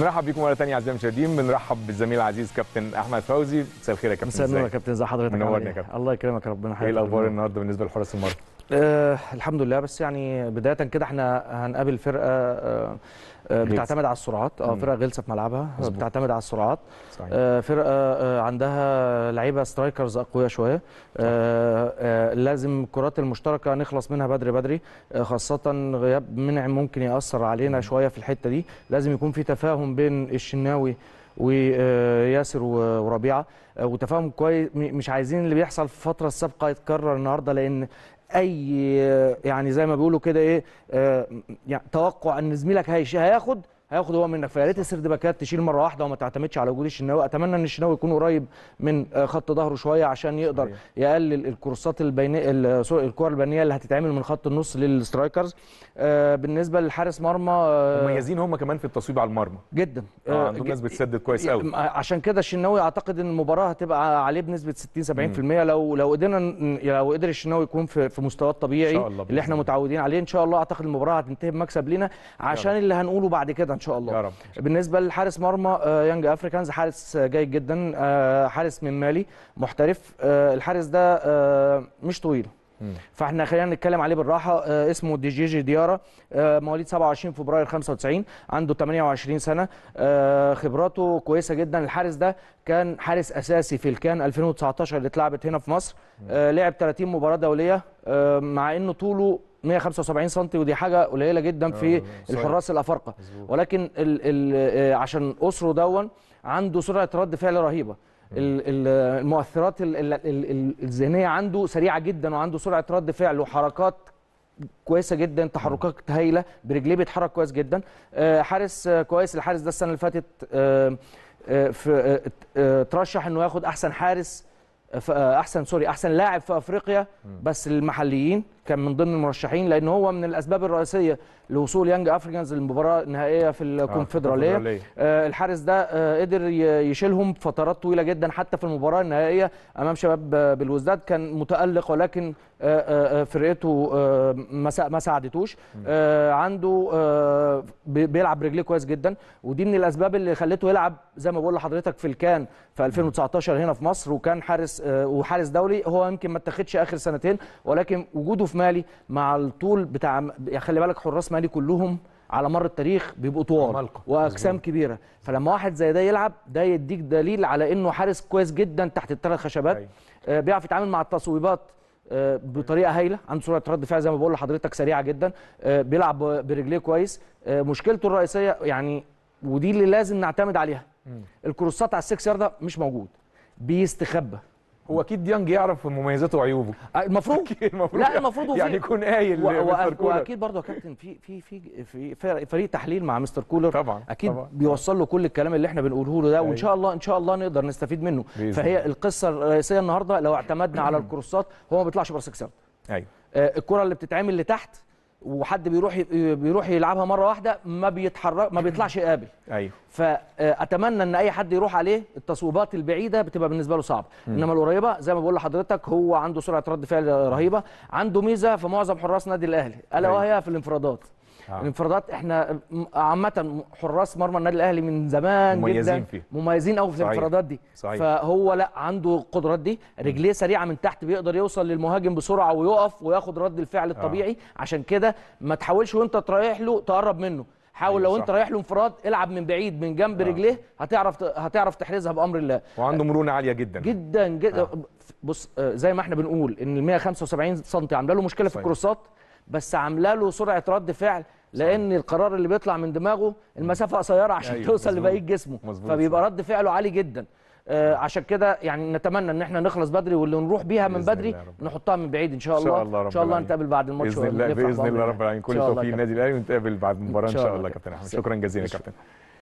بنرحب بيكم مره ثانيه اعزائي المشاهدين، بنرحب بالزميل العزيز كابتن احمد فوزي. مساء الخير يا كابتن. مساء النور يا كابتن، ازي حضرتك؟ منورنا يا كابتن، الله يكرمك، ربنا يحييك. ايه الاخبار النهارده بالنسبه لحراس المرمى؟ الحمد لله، بس يعني بدايه كده احنا هنقابل فرقه بتعتمد على السرعات، فرقه غلسه في ملعبها، بتعتمد على السرعات، فرقه عندها لعيبه سترايكرز اقوياء شويه. لازم الكرات المشتركه نخلص منها بدري بدري، خاصه غياب منع ممكن ياثر علينا شويه في الحته دي. لازم يكون في تفاهم بين الشناوي وياسر وربيعه، وتفاهم كويس. مش عايزين اللي بيحصل في الفتره السابقه يتكرر النهارده، لان اي يعني زي ما بيقولوا كده ايه يعني توقع ان زميلك هياخد هو منك، فيا ريت السردباكات تشيل مره واحده وما تعتمدش على وجود الشناوي. اتمنى ان الشناوي يكون قريب من خط ظهره شويه عشان يقدر يقلل الكورسات البينيه، الكور البينيه اللي هتتعمل من خط النص للسترايكرز. بالنسبه للحارس مرمى مميزين هم كمان في التصويب على المرمى جدا، عندهم ناس بتسدد كويس قوي، عشان كده الشناوي اعتقد ان المباراه هتبقى عليه بنسبه 60-70%. لو قدر الشناوي يكون في مستوى الطبيعي اللي احنا متعودين عليه ان شاء الله، اعتقد المباراه هتنتهي بمكسب لينا، عشان اللي هنقوله بعد كده ان شاء الله يا رب. بالنسبه لحارس مرمى يانج افريكانز، حارس جيد جدا، حارس من مالي محترف. الحارس ده مش طويل، فاحنا خلينا نتكلم عليه بالراحه. اسمه دي.جي. ديارا، مواليد 27 فبراير 95، عنده 28 سنه، خبراته كويسه جدا. الحارس ده كان حارس اساسي في الكان 2019 اللي اتلعبت هنا في مصر، لعب 30 مباراه دوليه، مع انه طوله 175 سم، ودي حاجه قليله جدا في الحراس الافارقه، ولكن عشان اسره دون عنده سرعه رد فعل رهيبه. المؤثرات الذهنيه عنده سريعه جدا، وعنده سرعه رد فعل وحركات كويسه جدا، تحركات هايله، برجليه بيتحرك كويس جدا. حارس كويس. الحارس ده السنه اللي فاتت ترشح انه ياخد احسن لاعب في افريقيا، بس المحليين كان من ضمن المرشحين، لان هو من الاسباب الرئيسيه لوصول يانج افريكانز للمباراه النهائيه في الكونفدرالية. الحارس ده قدر يشيلهم فترات طويله جدا، حتى في المباراه النهائيه امام شباب بالوزداد كان متالق، ولكن فرقته ما ساعدتوش. عنده بيلعب برجليه كويس جدا، ودي من الاسباب اللي خلته يلعب زي ما بقول لحضرتك في الكان في 2019 هنا في مصر، وكان حارس وحارس دولي. هو يمكن ما اتاخدش اخر سنتين، ولكن وجوده في مالي مع الطول بتاع، خلي بالك حراس مالي كلهم على مر التاريخ بيبقوا طوال واجسام كبيره، فلما واحد زي ده يلعب ده يديك دليل على انه حارس كويس جدا تحت الثلاث خشبات. بيعرف يتعامل مع التصويبات بطريقه هايله، عنده سرعه رد فعل زي ما بقول لحضرتك سريعه جدا، بيلعب برجليه كويس. مشكلته الرئيسيه يعني، ودي اللي لازم نعتمد عليها، الكروسات على السكس يارده مش موجود، بيستخبى. هو اكيد يانج يعرف مميزاته وعيوبه، المفروض لا المفروض يعني يكون قايل لمستر كولر، واكيد برضه يا كابتن في فريق تحليل مع مستر كولر طبعا، اكيد طبعا بيوصل له كل الكلام اللي احنا بنقوله له ده، وان شاء الله ان شاء الله نقدر نستفيد منه. فهي القصه الرئيسيه النهارده، لو اعتمدنا على الكروسات هو ما بيطلعش بره السكس يارد. ايوه الكره اللي بتتعمل لتحت وحد بيروح يلعبها مره واحده ما بيتحرك، ما بيطلعش يقابل. ايوه فاتمنى ان اي حد يروح عليه، التصويبات البعيده بتبقى بالنسبه له صعبه، انما القريبه زي ما بقول لحضرتك هو عنده سرعه رد فعل رهيبه. عنده ميزه في معظم حراس نادي الاهلي، الا وهي في الانفرادات. الانفرادات احنا عامه حراس مرمى النادي الاهلي من زمان مميزين جدا، مميزين قوي في الانفرادات دي. فهو لا عنده القدرات دي، رجليه سريعه من تحت، بيقدر يوصل للمهاجم بسرعه ويقف وياخد رد الفعل الطبيعي. عشان كده ما تحاولش وانت رايح له تقرب منه، حاول لو انت رايح له انفراد العب من بعيد من جنب رجليه، هتعرف تحرزها بامر الله. وعنده مرونه عاليه جدا جدا جدا. بص زي ما احنا بنقول ان ال 175 سم عامله له مشكله في الكروسات، بس عامله له سرعه رد فعل، لان القرار اللي بيطلع من دماغه المسافه قصيره عشان توصل لبقيه جسمه، فبيبقى رد فعله عالي جدا. عشان كده يعني نتمنى ان احنا نخلص بدري، واللي نروح بيها من بدري نحطها من بعيد ان شاء الله. ان شاء الله نتقابل بعد الماتش باذن الله رب العالمين. كل التوفيق للنادي الاهلي، ونتقابل بعد المباراه ان شاء الله. كابتن احمد شكرا جزيلا يا كابتن.